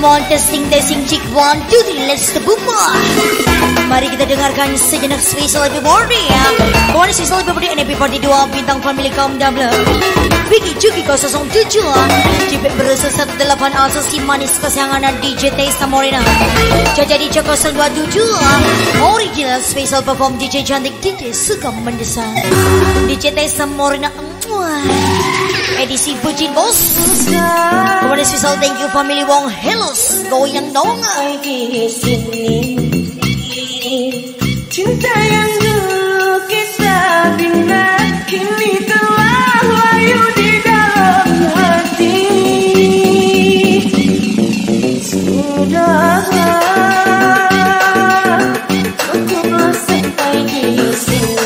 Come on, testing, testing, check 1, 2, 3, let's buka. Mari kita dengarkan sejenak special happy birthday ya. Come on, special happy birthday and happy birthday 2 Bintang Family Kaum Ndablek, Vicky Juky 07, Cipek Mberusut 18, Asasi Manis Kesayangan DJ Tessa Morena, Cacha Dicha 027, original special perform DJ Cantik, DJ Suka Mendesak, DJ Tessa Morena edisi bucin bos. Kemudian special thank you family Wong Helos goyang dong. Di sini cinta yang dulu kita bina kini telah layu di dalam hati. Sudah cukuplah sampai di sini.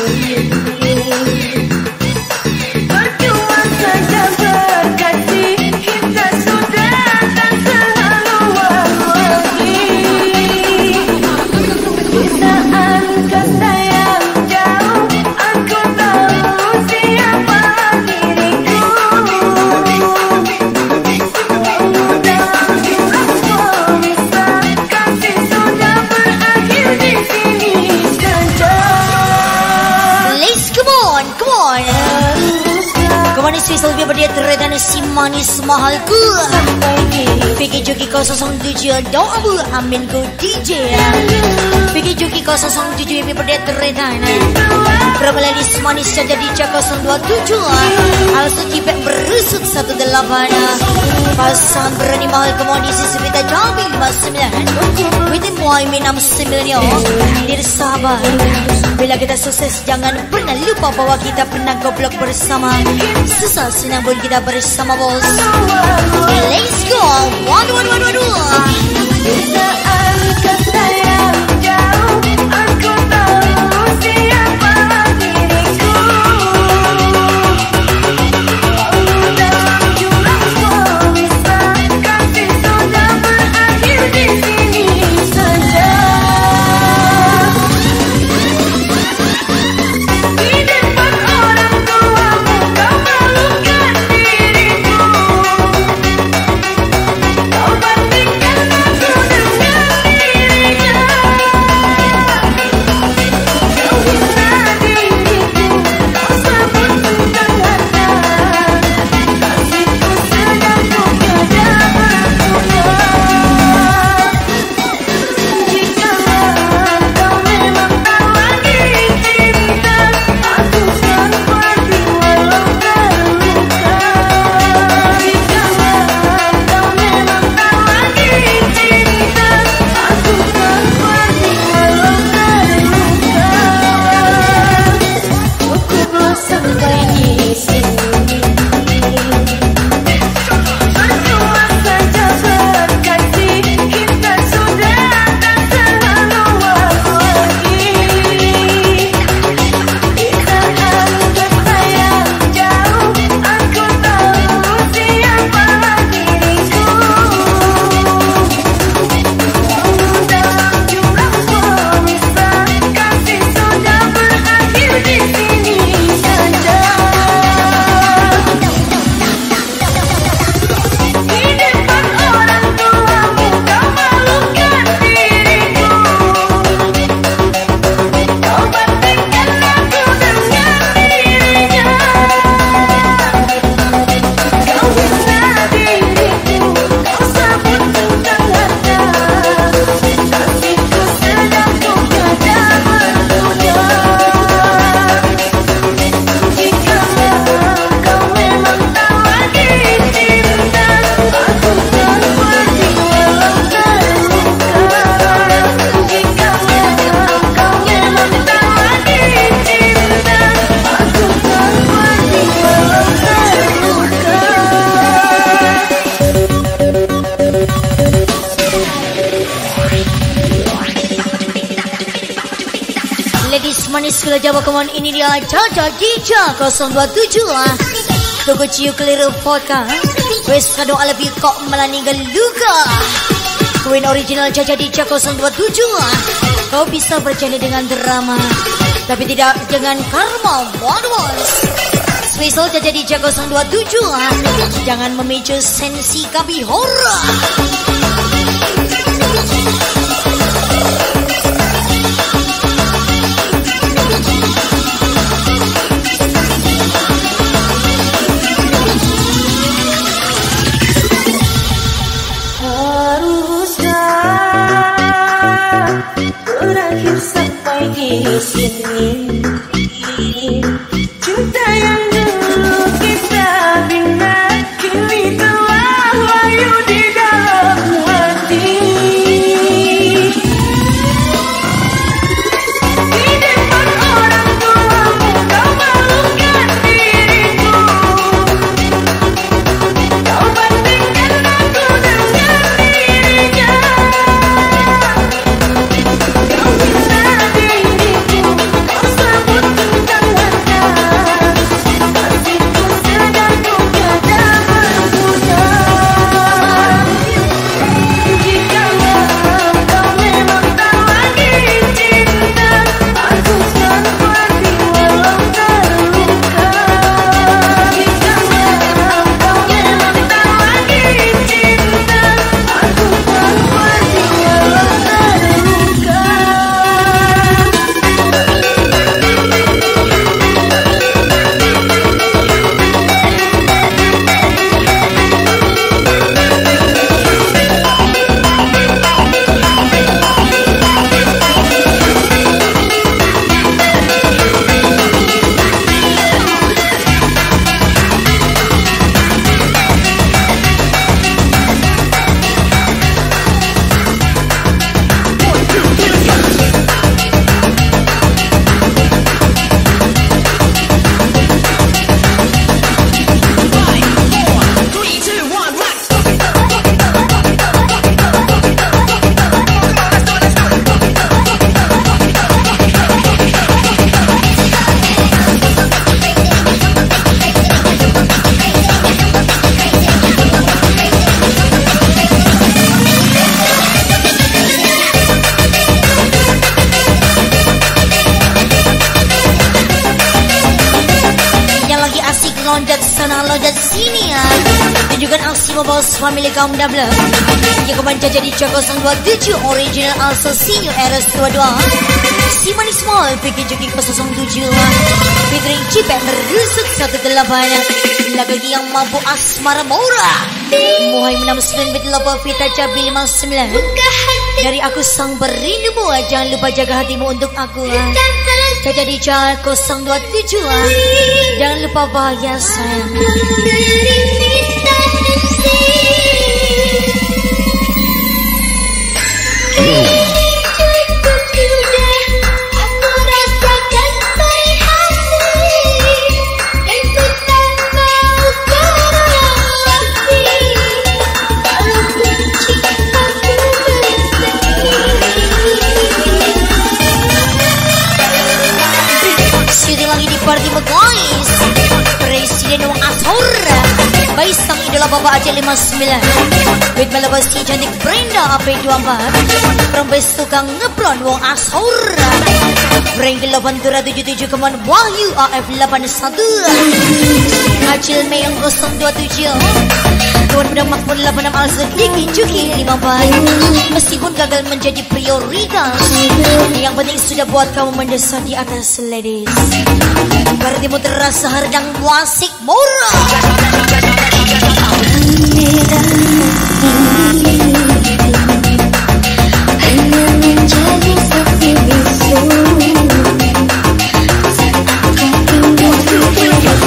Selalu berbahagia terhadap si manis mahalku. Vicky Juky 007 doa bu aminku DJ. Vicky Juky 007 berbahagia terhadap. Berapa Ladysmanis manis saja di Cacha 027. Alsu Cipek Mberusut 18. Pasangan berani mahal komodisi sepita jambi 59. Within Muhammad 69. Dear sahabat, bila kita sukses jangan pernah lupa bahwa kita pernah goblok bersama. Susah senang pun kita bersama bos. Let's go. One. Manis sekolah Jawa, come on, ini dia Cacha Dicha 027 Toko Ciu Keliru Vodka West Kado Alabi Kok Melani Geluga Queen Original Cacha Dicha 027. Kau bisa bercanda dengan drama tapi tidak dengan karma. Special Cacha Dicha 027. Jangan memicu sensi kami horror. di sini. Cinta yang dulu kita bina kini telah layu di dalam hati. Di depan orang tuamu kau malukan diriku. Kau bandingkan aku dengan dirinya. Kau bisa tinggiku, kau sebut tentang batas. Masih ku sedang ku kada berputar. Jikalau kau memang tak lagi cinta, aku kan kuati walau terluka. Jikalau kau memang tak lagi cinta, aku kan kuati walau terluka. Yang lagi asik loncat sana loncat sini ya. Tunjukkan aksi membawa family kaum Ndablek. Yang kembali Caca Dicha 027 original also senior eras 22. Si manis mall Vicky Juky 007. Featuring Cipek Mberusut 18. Lagi yang mampu asmara murah. Muhai 69 bit lopo Vita Cabi 59. Dari aku sang perindumu, jangan lupa jaga hatimu untuk aku. Caca Dicha 027. Jangan lupa bahagia sayang. Syuting lagi di party guys. Presiden Wang Asur by sang idola Bapak Aceh 59. With melabas si cantik Brenda AP24. Perempes tukang ngeblon Wang Asur. Brengkel 877 keman Wahyu AF81. Acil Meyong 027. Tuan Muda Makmur 86 Alzud Vicky Juky 54. Meskipun gagal menjadi prioritas, yang penting sudah buat kamu mendesat di atas ladies. Bertimu terasa hardang wasik murah. Hanya menjadi seperti bisu saat aku tinggal di diriku. Aku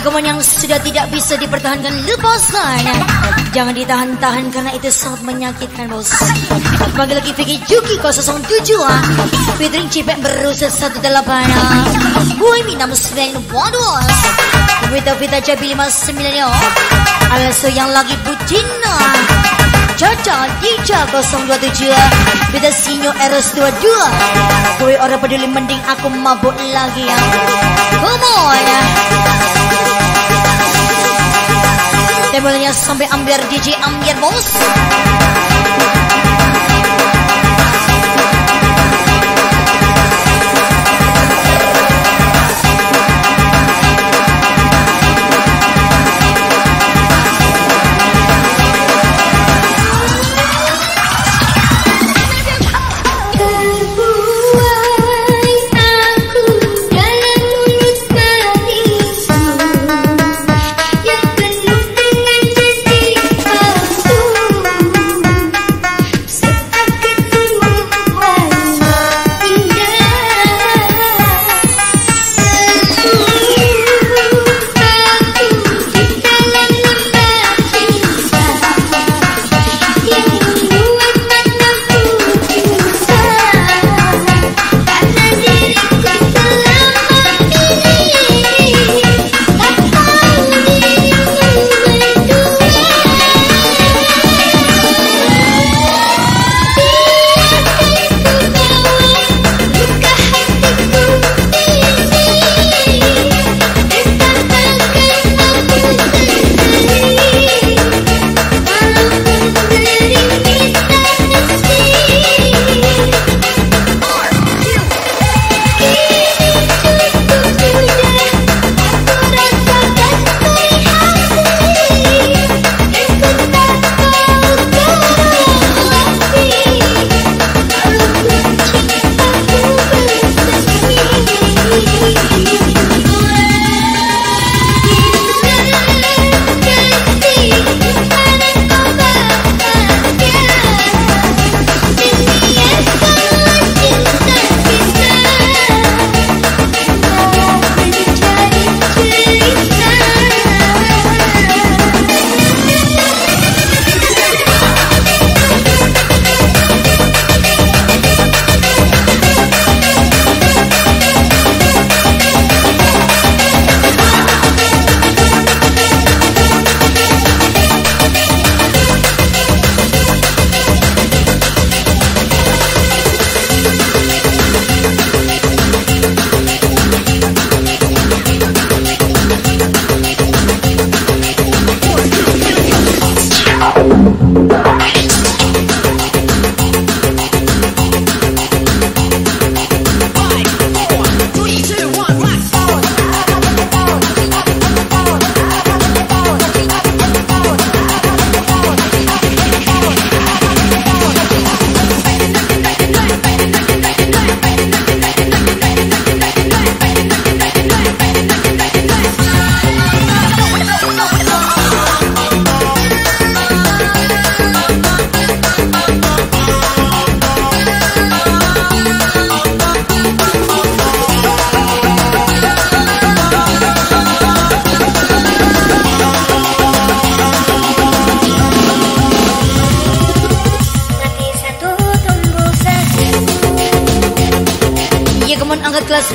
keagamaan yang sudah tidak bisa dipertahankan lepasan. Jangan ditahan-tahan karena itu sangat menyakitkan, bos. Bagi lagi Vicky Juky 007 featuring Cipek Mberusut 18. Boy minam Sven Pedersen. Wita-wita Jabi 59. Alaso yang lagi bucin. Cacha Dicha 027 Beda Sinyo Eros 22. Gue orang peduli mending aku mabuk lagi ya. Come on. Tembolnya sampai ambiar DJ ambiar bos.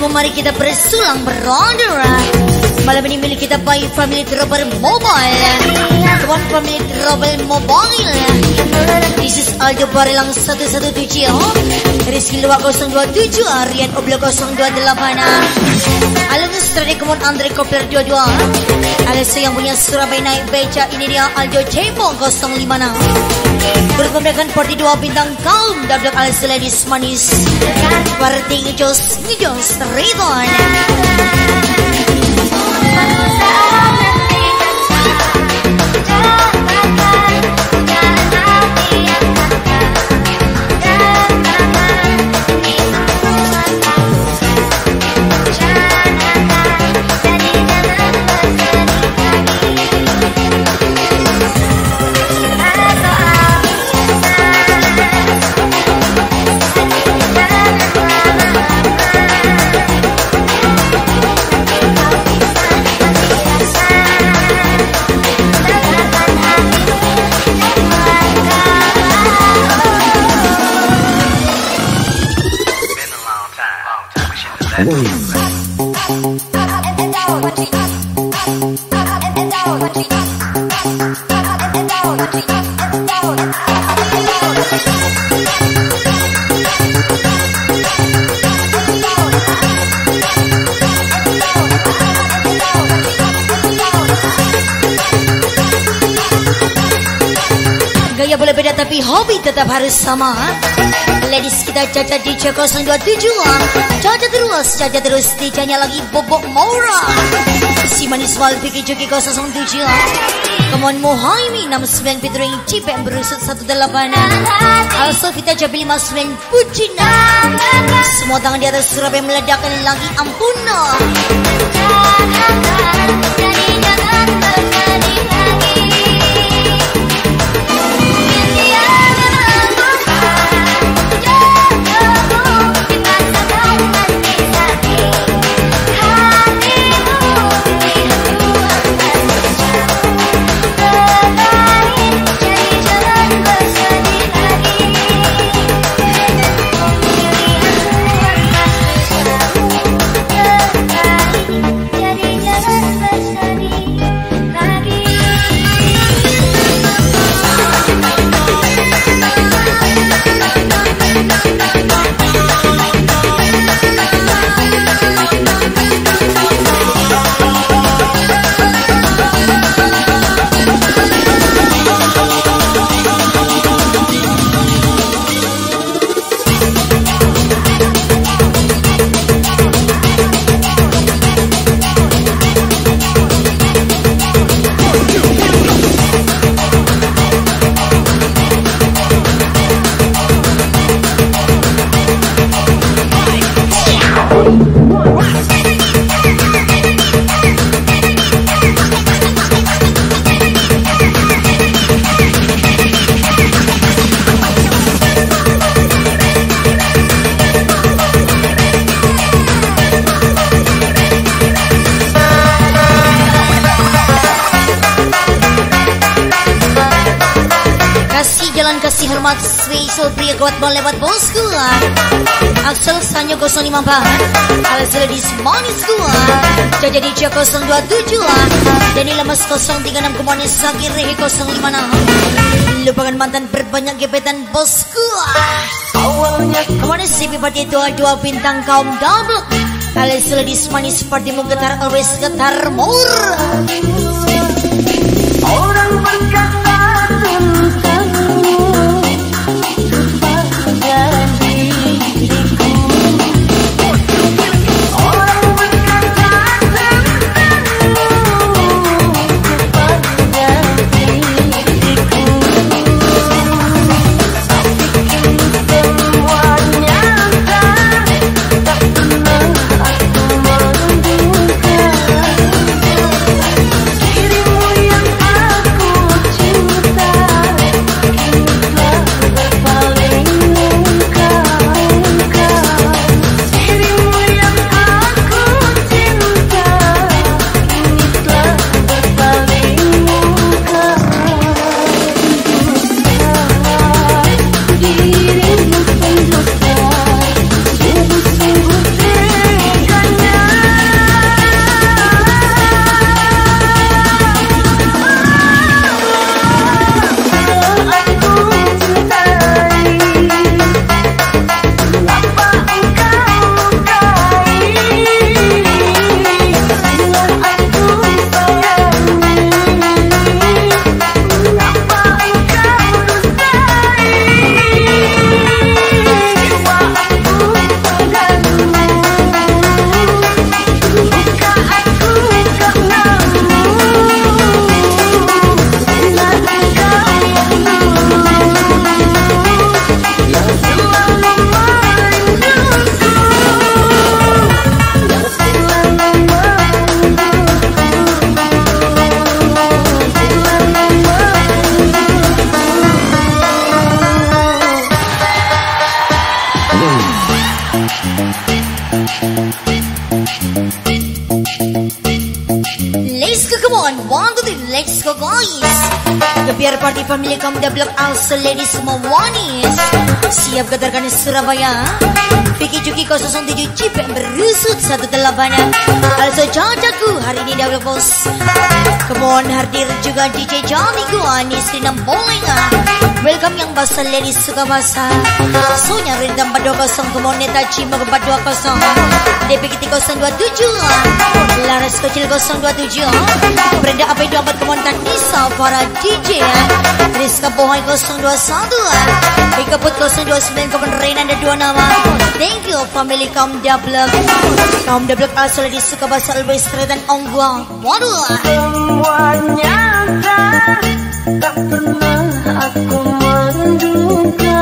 Mari kita bersulang berondor. Malam ini milik kita by family global mobile. Kawan family global mobile. This is Aldo Barilang 117. Rizky Luwa 027. Rian Oblo 028. Aldo Strade Kemon Andre Kopler 22. Aldo yang punya Surabaya naik beca. Ini dia Aldo Cepong 056. Berkomentarkan parti 2 Bintang Kaum Ndablek alias Ladysmanis. Parti ngejos Ridwan. Gaya boleh beda tapi hobi tetap harus sama. Ladies kita caca dica 027. Caca terus dicanya lagi bobok Maura. Si manis wal Vicky Juky 007. Come on Muhaimi 69 featuring Cipek Mberusut 18. Also kita Jabil Mas Sven Pedersen. Semua tangan di atas surabaya meledakkan lagi ampuna. Kasih hormat spesial pria kuat mau lewat bosku Axel Sanyo 05 bahan Alex Ladysmanis Caca Dicha 027 Dani Lemas 036 Kemonis Sakir Rehe 056 Lupakan mantan berbanyak gebetan bosku awalnya Kemonis Sipi Parti Tua 2 Bintang Kaum Ndablek Alex Ladysmanis Partimu getar always getar murah orang berkata biar party family kaum Ndablek also ladies semua wanis siap getarkan Surabaya. Vicky Juky 07 Cipek Mberusut 188-nya. Also cacaku hari ini double post. Kemohon hadir juga DJ Jamiku Anis Rina Bolenga. Welcome yang basah ladies suka basah. Sonya Rindam 420 kemohon Neta Cima 420. DPKT 027. Laras Kecil 027. Brenda AP 24 kemohon Tanisa para DJ. Rizka Bohai 021. Ikaput 029 kemohon Reina ada 2 nama. Thank you family Kaum Ndablek. Kaum Ndablek asal di Sukabasa Alboy Stretan Ongguang. Waduh. Semuanya tak pernah aku menduga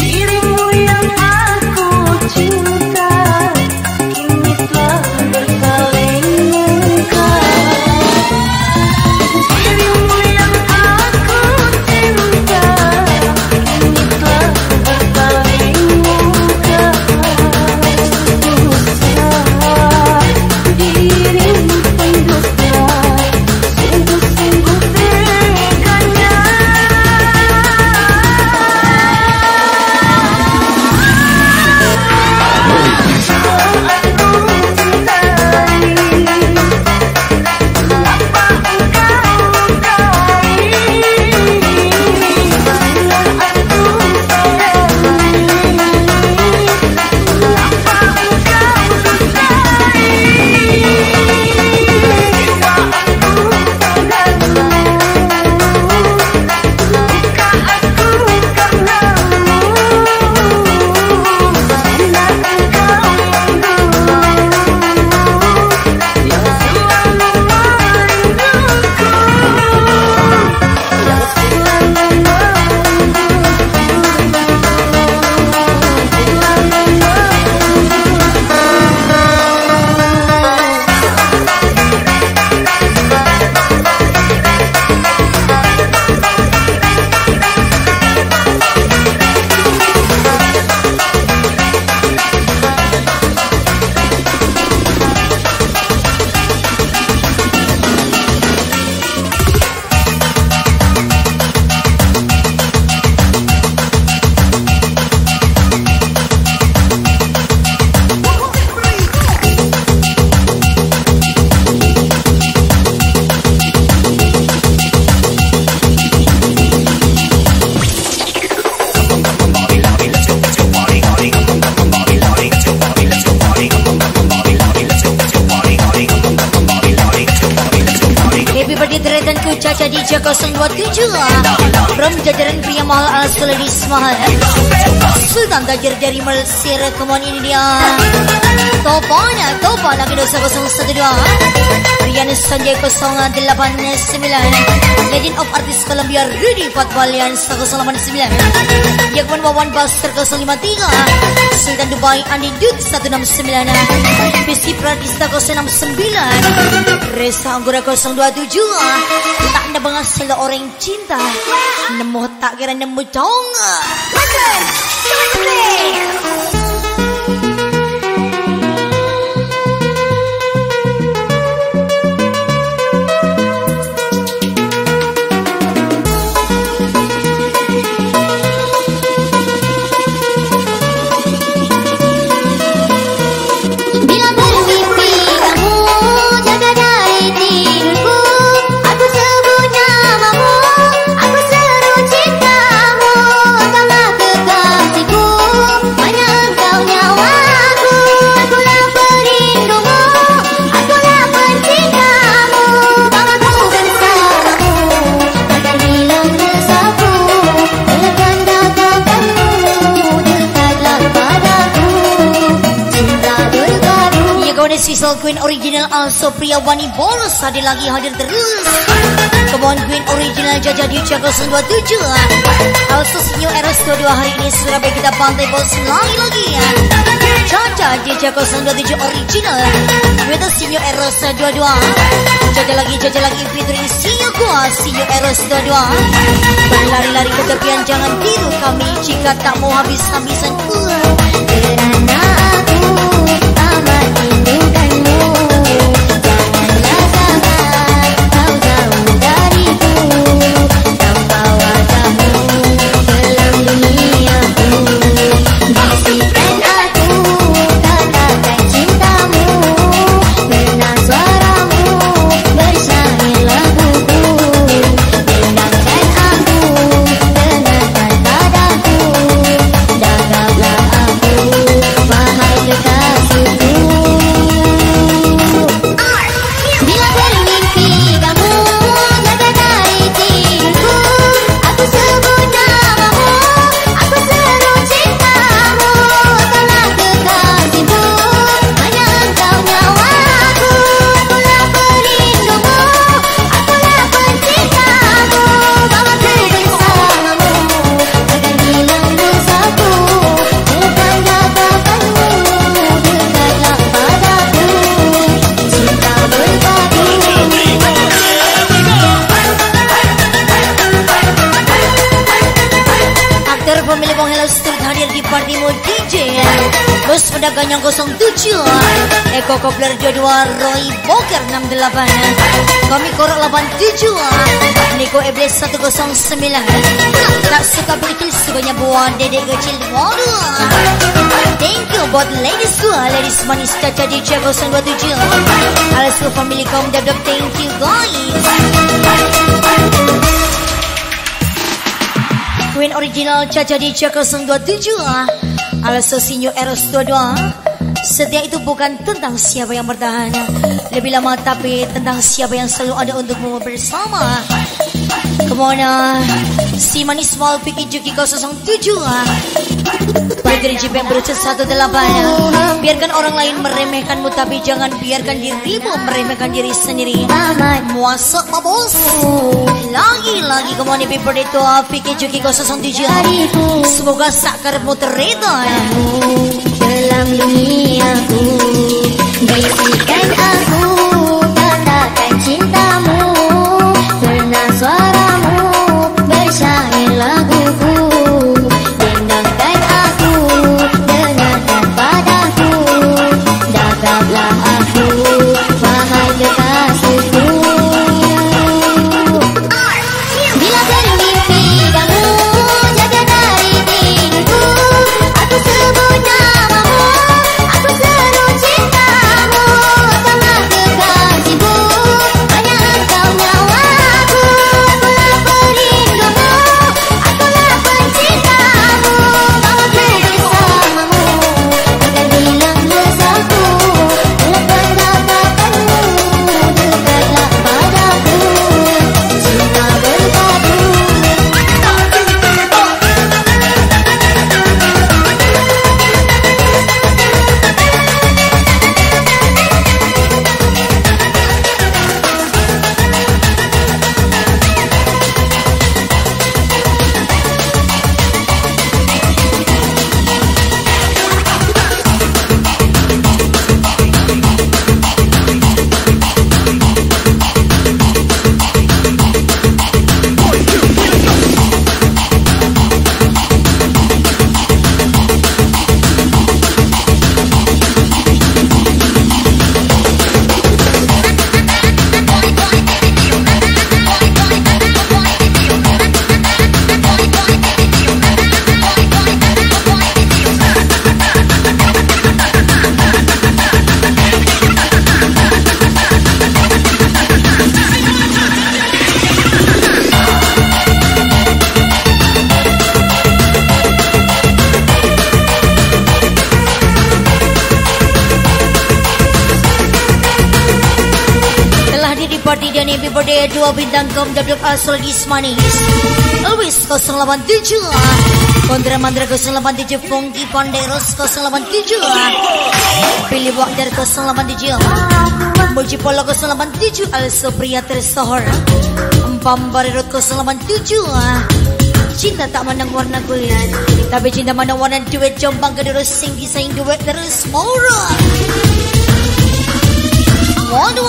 dirimu yang aku cinta kini telah berpaling engkau. Dirimu yang aku cinta kini telah berpaling engkau. Usah dirimu pendusta sungguh-sungguh teganya. Oh, aku cintai apa engkau tahu. Aku sayangi apa engkau cintai. Jika aku karenamu, karena engkau yang dulu yang selalu merinduku, yang selalu merinduku, selalu merinduku. Happy birthday teretanku Cacha Dicha 027 from jajaran pria mahal ala Ladysmanis mahal Sultan Tajir dari Malaysia. Kemuan ini dia Topanya Topa lagi dosa 012 Rian Sanjay 089 Legend of Artis Columbia Rudy Fatbalian 189 Yakman Wawan Buster 053 Sultan Dubai Andi Dut 169 Biski Pratista 069 Resa Anggora 027 juga tak ada pengasal orang cinta nemu tak kira nemu conga. Sisal Queen Original also pria wani bonus hadir lagi hadir terus. Come on Queen Original Cacha Dicha 027 also new era 22 hari ini Surabaya kita pantai bos lagi-lagi ya. Cacha Dicha 027 Original with us new era 22 caca lagi featuring singa gua new era 22 berlari-lari ke tepian jangan tiru kami jika tak mau habis-habisan uang karena aku amat rindu. di partimu DJ Bus pedagang yang 07 Eko Kobler Jodua Roy Boker 68 Kami Korok 87 Niko Iblis 109 Tak suka begitu sukanya buat dedek kecil waduh. Thank you buat ladies gua Ladysmanis Cacha Dicha 027 Alas gua family kaum Ndablek thank you guys Queen original Cacha Dicha 027 Alas Sosinyo Eros 22 Setia itu bukan tentang siapa yang bertahan Lebih lama tapi tentang siapa yang selalu ada untukmu bersama Kemana Si Manis Wal Vicky Juky 007 Bantri Cipek Mberusut 18 Biarkan orang lain meremehkanmu Tapi jangan biarkan dirimu meremehkan diri sendiri Muasa mabos Lagi-lagi kemana Bipur itu Vicky Juky 007 Semoga sakarmu tereda Dalam duniaku Bisikan aku Katakan cintamu Karena suaramu Bersyair laguku Dendangkan aku Dengarkan padaku Dekaplah aku Wahai kekasihku Bila bermimpi kamu Jaga dari diriku Aku sebut namamu Aku seru cintamu Sama kekasihku Hanya engkau nyawaku Akulah pelindungmu Akulah pencintamu Mau bersamamu Takkan hilang resahku Dalam pendapatmu Dekatlah padaku Cinta berpadu Dan happy birthday dua bintang kaum Ndablek Ladysmanis Always 087 Kontra Mantra 087 Funky Panderos 087 Pilih Wakdar 087 Muji Polo 087 Also Priya Tersohor Empam Barirut 087 Cinta tak mandang warna kulit Tapi cinta mandang warna duit Jombang kederus sing disaing duit terus murah Waduh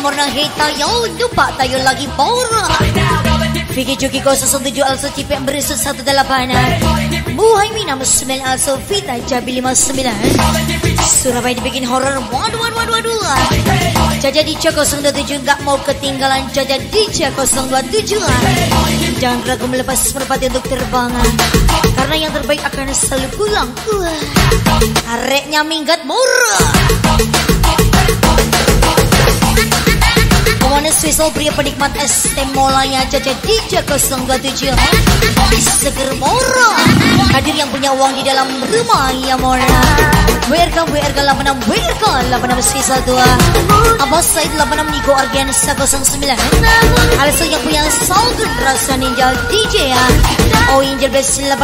Morna hita yo lupa tayo lagi pora Vicky Juky 007 also Cipek Mberusut 18 Buhay Mina Musmil also Vita Jabi 59 Surabaya dibikin horor. Waduh. Cacha Dicha 027 gak mau ketinggalan Cacha Dicha 027. Jangan ragu melepas merpati untuk terbangan, karena yang terbaik akan selalu pulang. Areknya minggat murah. Kawanan Swiss pria penikmat es temolanya Cacha Dicha 027 seger murah. Hadir yang punya uang di dalam rumah ya murah. WRK 86 WRK 86 Abos Said 86 Niko Argensa 09. Aliso yang punya Salgun Rasa Ninja DJ ya. Oh Angel Best 86.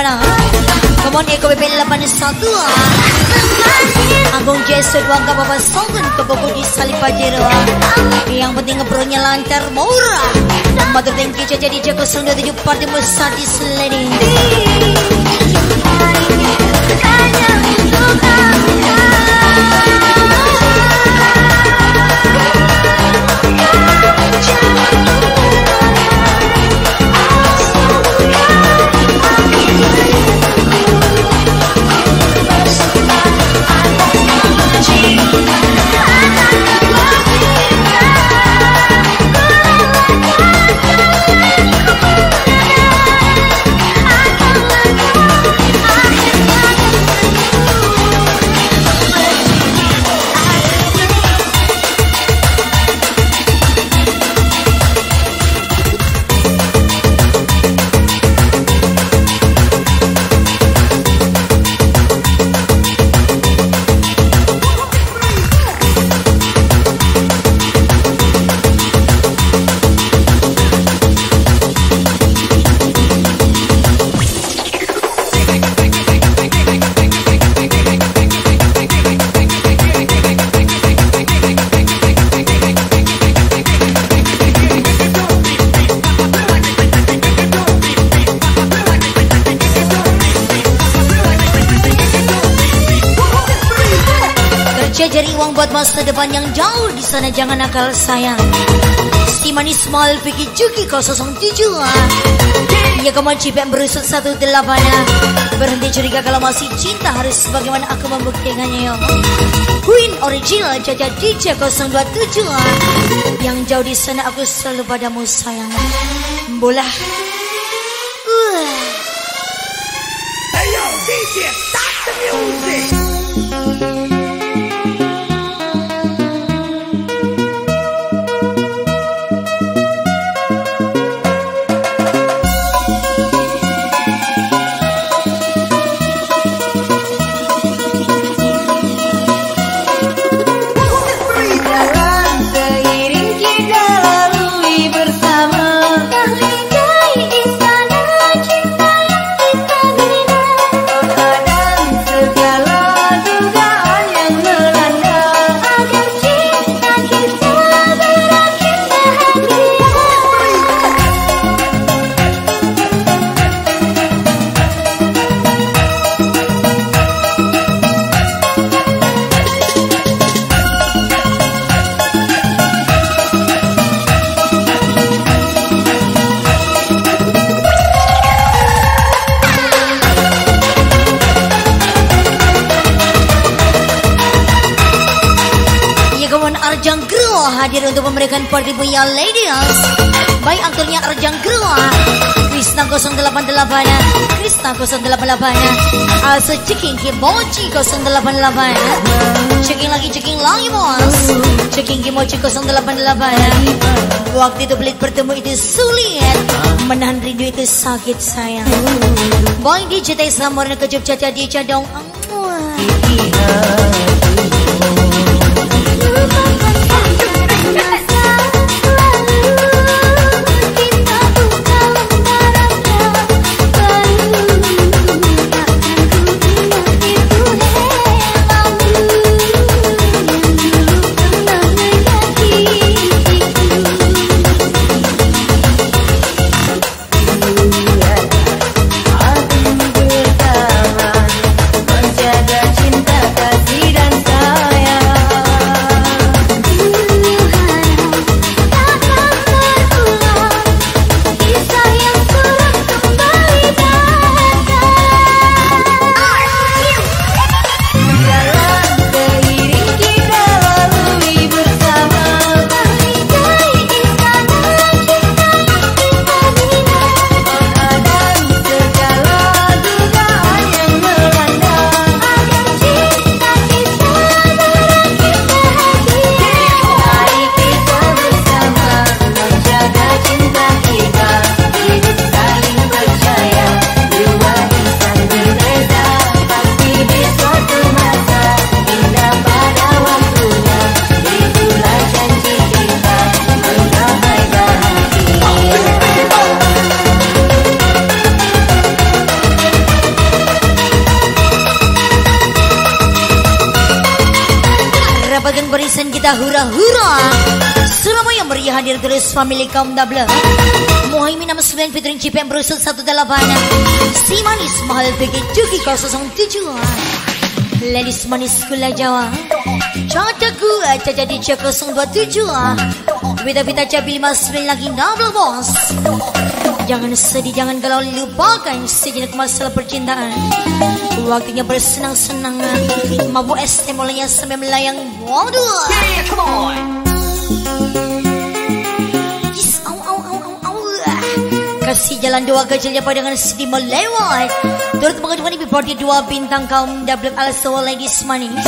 Come on Eko BP 81. Agung Jesu Wangga Bapak Salgun Kebobo di Salipajero. Yang penting ngebronya lancar murah. Mother Tengki Cacha Dicha 027 Party Musadis Lady. Buat masa depan yang jauh di sana jangan nakal sayang. Ladysmanis Mal Vicky Juky 007. Ya kamu Cipek Mberusut 18. Berhenti curiga kalau masih cinta harus bagaimana aku membuktikannya yo. Queen Original Cacha Dicha 027. Yang jauh di sana aku selalu padamu sayang. Bola. Ayo DJ stop the music. Arjang Gerua hadir untuk memberikan party punya ladies. Baik aktornya Arjang Gerua Krishna 088 Krishna 088 Also ceking Kimochi 088. Ceking lagi bos. Ceking Kimochi 088. Waktu itu pelit bertemu itu sulit, menahan rindu itu sakit sayang. Boy DJ Tessa Morena Official Cacha Dicha dong. Jaga cinta kasih. bagian barisan kita hura-hura. Surabaya meriah hadir terus family kaum Ndablek. Muhaimin nama Sven Pedersen Cipek Mberusut 18. Si manis mahal Vicky Juky 07. Ladysmanis Kula Jawa. Cacha Dicha, Cacha Dicha 027. Bita-bita cabi 59 lagi Ndablek bos. Jangan sedih, jangan galau, lupakan sejenak masalah percintaan. Waktunya bersenang-senang, mabuk es teh mulanya sampai melayang. Waduh, yes, au. Kasih jalan dua kecilnya pada dengan sedih melewat. Turut mengajukan ibu party dua bintang kaum Ndablek ala soal Ladysmanis.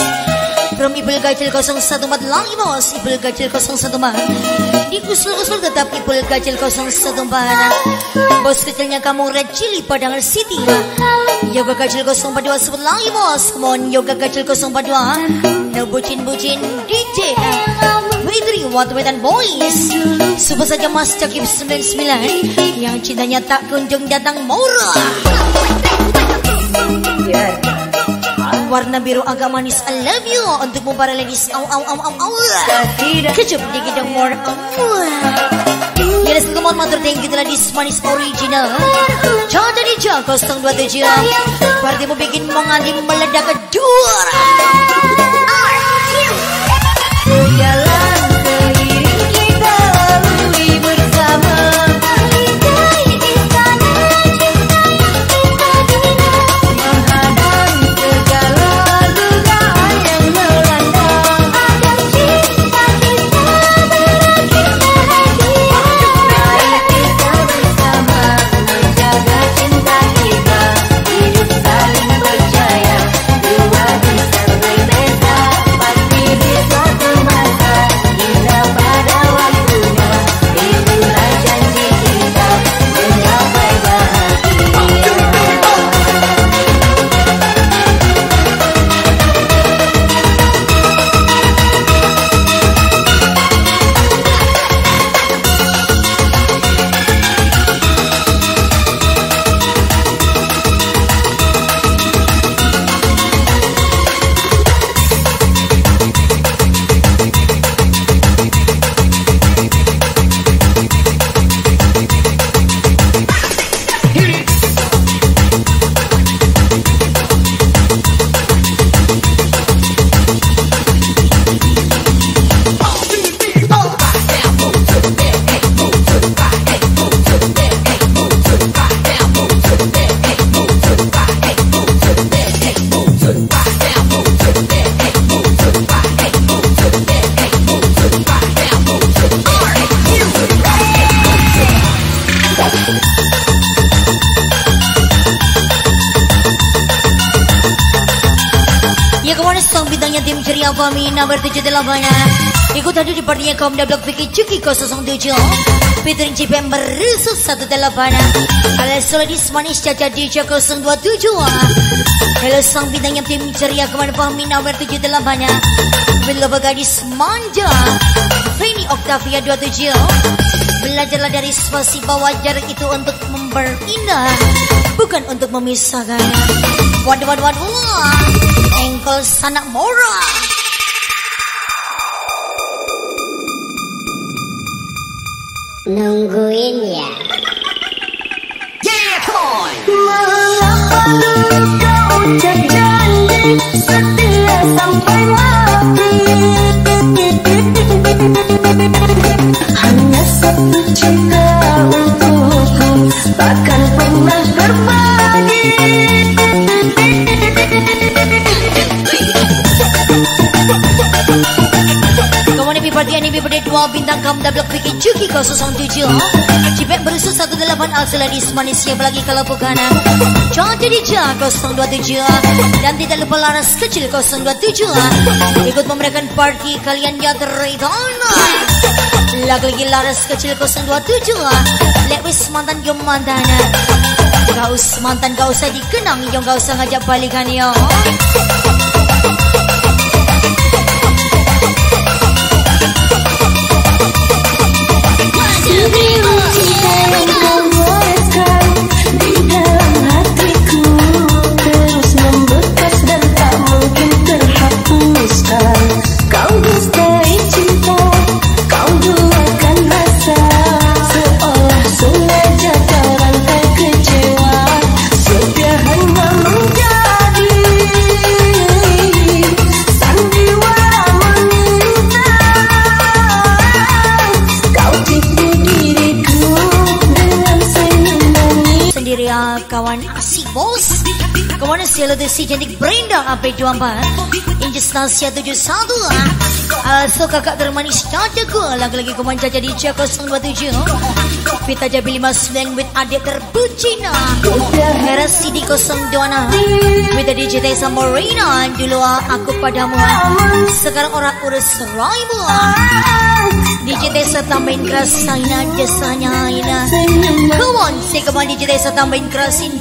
From Ipul Gajil 014 lagi bos, Ipul Gajil 014 di usul-usul tetap Ipul Gajil 014. Bos kecilnya kamu Red Chili Padangan City, Yoga Gajil 042 sebut lagi bos. Come on Yoga Gajil 042. No bucin-bucin DJ Witri Wattwetan Boys. Super saja Mas Cakip 99 yang cintanya tak kunjung datang murah. Warna biru agak manis, I love you untukmu para ladies. Au. Kecup dikit yang more Yeres kemuan matur thank you Ladysmanis original. Caca Dicha 027. Partimu bikin mengalim meledak kedur. Tim ceria kami nomor 78 ikut hadir di partinya kaum Ndablek Vicky Juky 007 Peter Cipek Mberusut 18 ala Ladysmanis Caca Dicha 027. Halo sang bintangnya tim ceria kami nomor 78 Beloba gadis manja Vini Octavia 27. Belajarlah dari spasi bawah jarak itu untuk memperindah, bukan untuk memisahkan. Waduh engkol sanak murah. Nungguin ya. Yeah, come on. Mengapa lu kau ucap janji setia sampai mati? Hanya satu cinta untukku, takkan pernah berbagi. Ini bibir dua bintang kaum Ndablek Vicky Juky 007 Cipek Mberusut 18 Ladysmanis siap lagi kalau bukan Caca Dicha 027 dan tidak lupa Laras kecil 027 ikut memberikan party kalian ya teridana. Lagi Laras kecil 027 lewis mantan yang mantan. Gak usah mantan, gak usah dikenang, yang gak usah ngajak balikan yo. Terus membekas dan tak mungkin terhapuskan. Kau Selutusi cantik berindang sampai juampaan Injustasia 71 So kakak termanis cacaku lagi-lagi kuman Caca Dicha 027 Pita Jabi 59 with adik terbucina Hera Sidi 02 Pita DJ Tessa Morena dulu aku padamu sekarang orang urus raimu DJ Tessa tambahin keras saina jasanya aina Come on, say come on DJ Tessa tambahin kerasin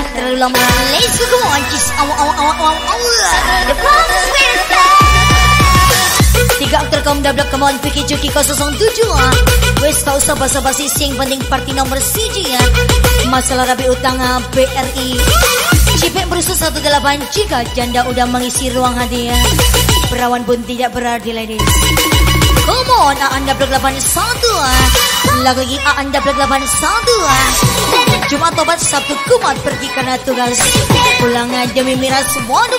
Terlalu lama let's go anjis The promise will stay 3 Bintang Kaum Ndablek come on Vicky Juky 007 West tak usah basa-basi sing penting parti nomor CJ Masalah rabi utang BRI Cipek Mberusut 18 Jika janda udah mengisi ruang hati Perawan pun tidak berarti ladies Come on Ndablek 81 Lagu lagi Ndablek 81 Jumat tobat Sabtu kumat pergi karena tugas pulang aja miras one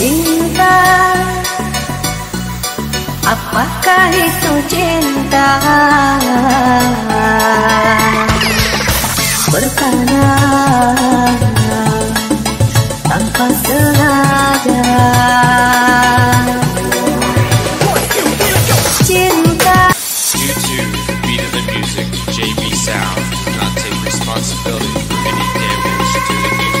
Cinta Apakah itu cinta Bertanya tanpa sengaja cinta. YouTube beat of the music JB Sound do not take responsibility for any damage to the music.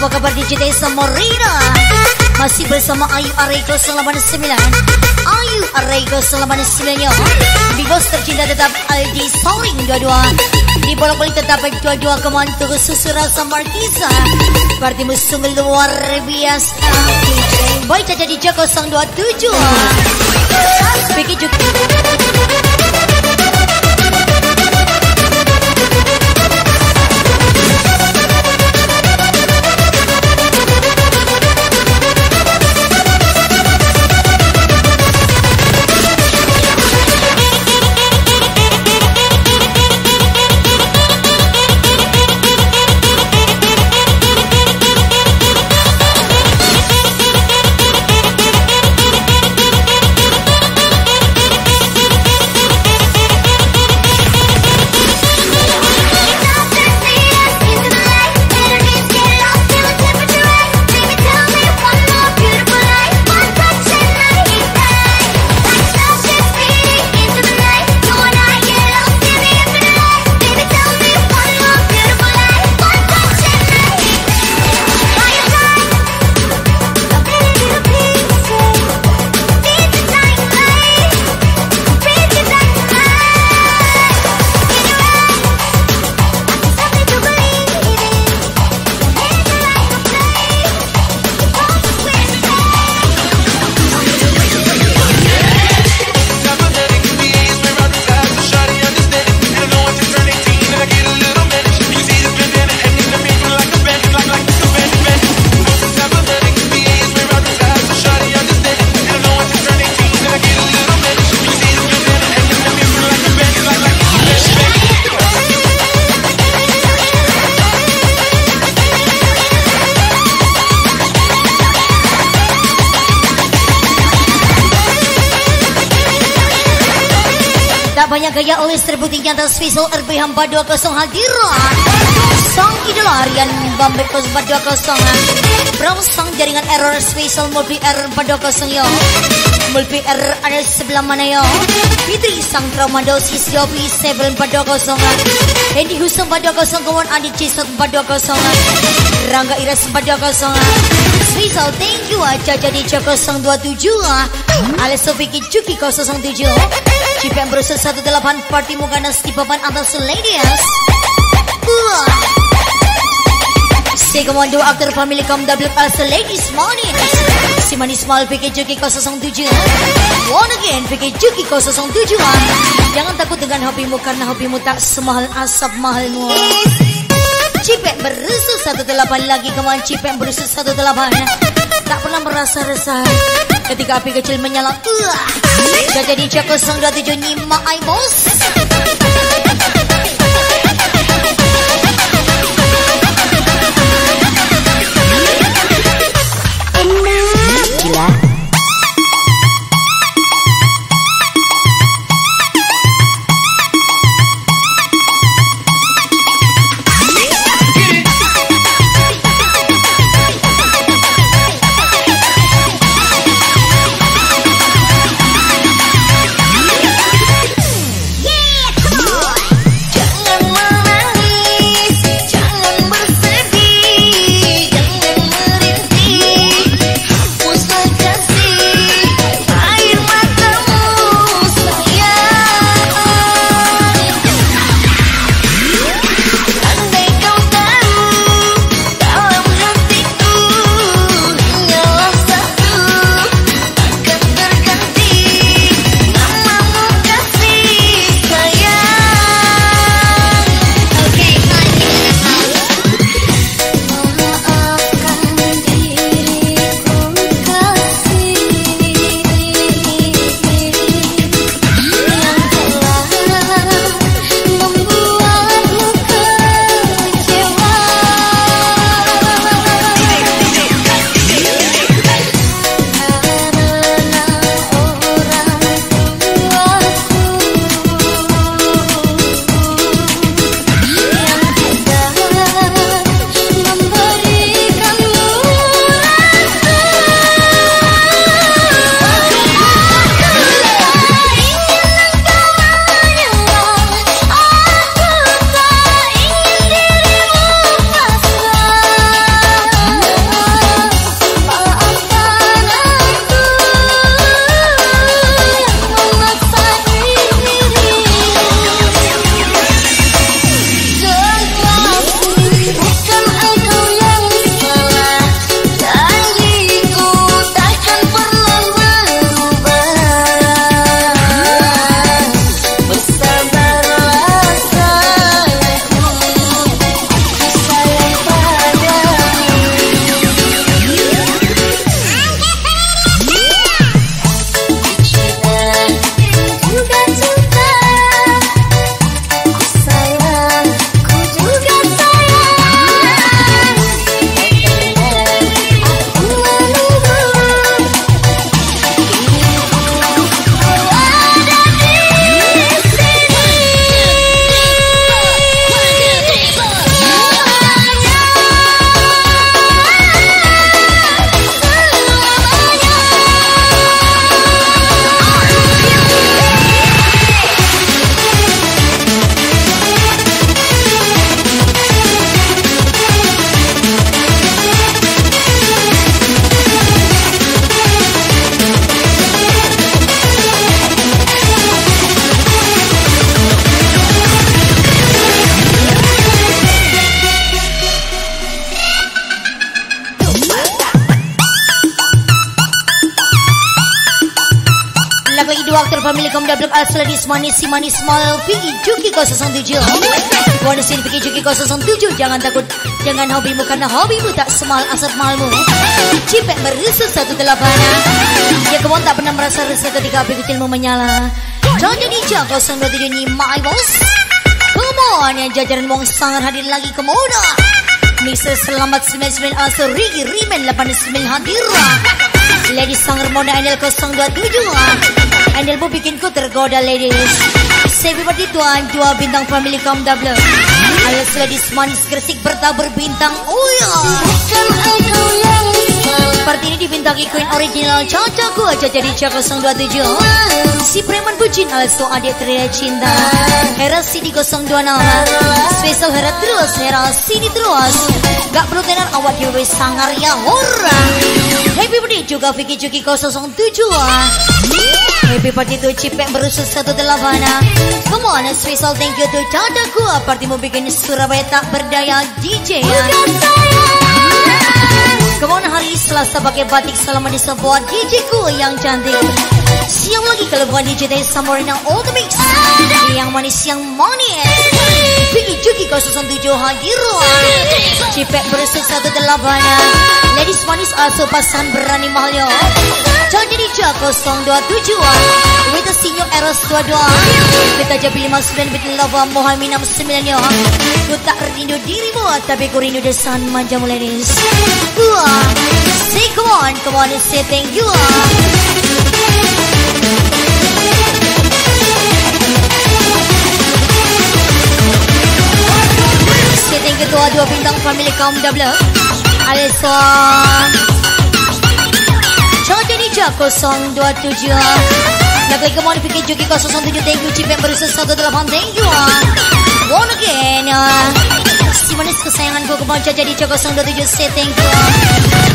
Apa kabar DJ Tessa Morena Masih bersama Ayu Areko 089 Ayu Areko 089 Big Boss tercinta tetap Aldi Soring 22 Di bolak-balik tetap 22 kemantu susu rasa markisa Partimu sungguh luar biasa Boy Caca Dicha 027 Vicky Juky banyak gaya oleh serbu tinggi atas visual RB Hamba 20 hadiran. Sang idola harian Bambek 420. Bro sang jaringan error visual multi error 420 yo. Multi error ada sebelah mana yo. Fitri sang trauma dosis Yopi 740. Hendy Husam 420 kawan Andi Cisot 420. Rangga Iras 420. Visual thank you Cacha Dicha 027 Alesso Vicky Juky 07 Cipek Mberusut 18 Party Muganas di papan atas ladies Sekomando aktor family kaum Ndablek as Ladysmanis Si Manis Mal Vicky Juky 07 One again Vicky Juky 07 Jangan takut dengan hobimu karena hobimu tak semahal asap mahalmu Cipek Mberusut 18 lagi kemana Cipek Mberusut 18 tak pernah merasa resah ketika api kecil menyala Cacha Dicha 027 nyima ai bos enak gila Manis si manis mal Vicky Juky 007 Bonusin Vicky Juky 007 Jangan takut Jangan hobimu karena hobimu tak semal asap malmu Cipek Mberusut 18 Ya kawan tak pernah merasa resah ketika api kecilmu menyala Cacha Dicha 027 nyimai bos Come on ya jajaran wong sangar hadir lagi kemoda Mr. Selamat 99 Asa Rigi Rimen 89 hadir Ladies sangar Mona NL 027 Andalmu bikinku tergoda ladies Everybody tuan dua bintang family Kaum Ndablek. Ayo Ladysmanis Gresik bertabur bintang. Oh ya. Seperti ini dibintangi Queen original Cacha Gua Cacha Dicha 027. Si preman bucin alias tuh adik tria cinta. Hera Sidi 026. Spesial Hera terus, Hera Sidi terus. Gak perlu tenar awak dewe sangar ya hora. Happy birthday juga Vicky Juky 007. Happy party to Cipek Mberusut 18. Come on, a special thank you to Cacha Gua. Partimu bikin Surabaya tak berdaya DJ ya. Come on, hari Selasa pakai batik selama di sebuah DJ ku yang cantik. Siang lagi kalau bukan DJ Tessa Morena Official. Yang manis, yang manis. Vicky Juky 007 hadiruan. Cipek Mberusut 18. Ladysmanis also pasan berani mahal yo. Cacha Dicha 027an, Weta Sinyo Eros 22an, Weta Jabi 59, Weta Lava Mohamid 69 an. Ku tak rindu dirimu, tapi ku rindu desan manjamu ladies. Say come on, come on and say thank you. Say thank you to dua bintang family Kaum Ndablek. Alison Cacha Dicha 027. Lagi kemauan Vicky Juky 007. Thank you Cipek Mberusut 18. Thank you one again. Si manis kesayanganku kemauan Cacha Dicha 027. Say thank you.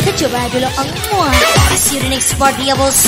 Kita coba dulu semua. See you the next part ya bos.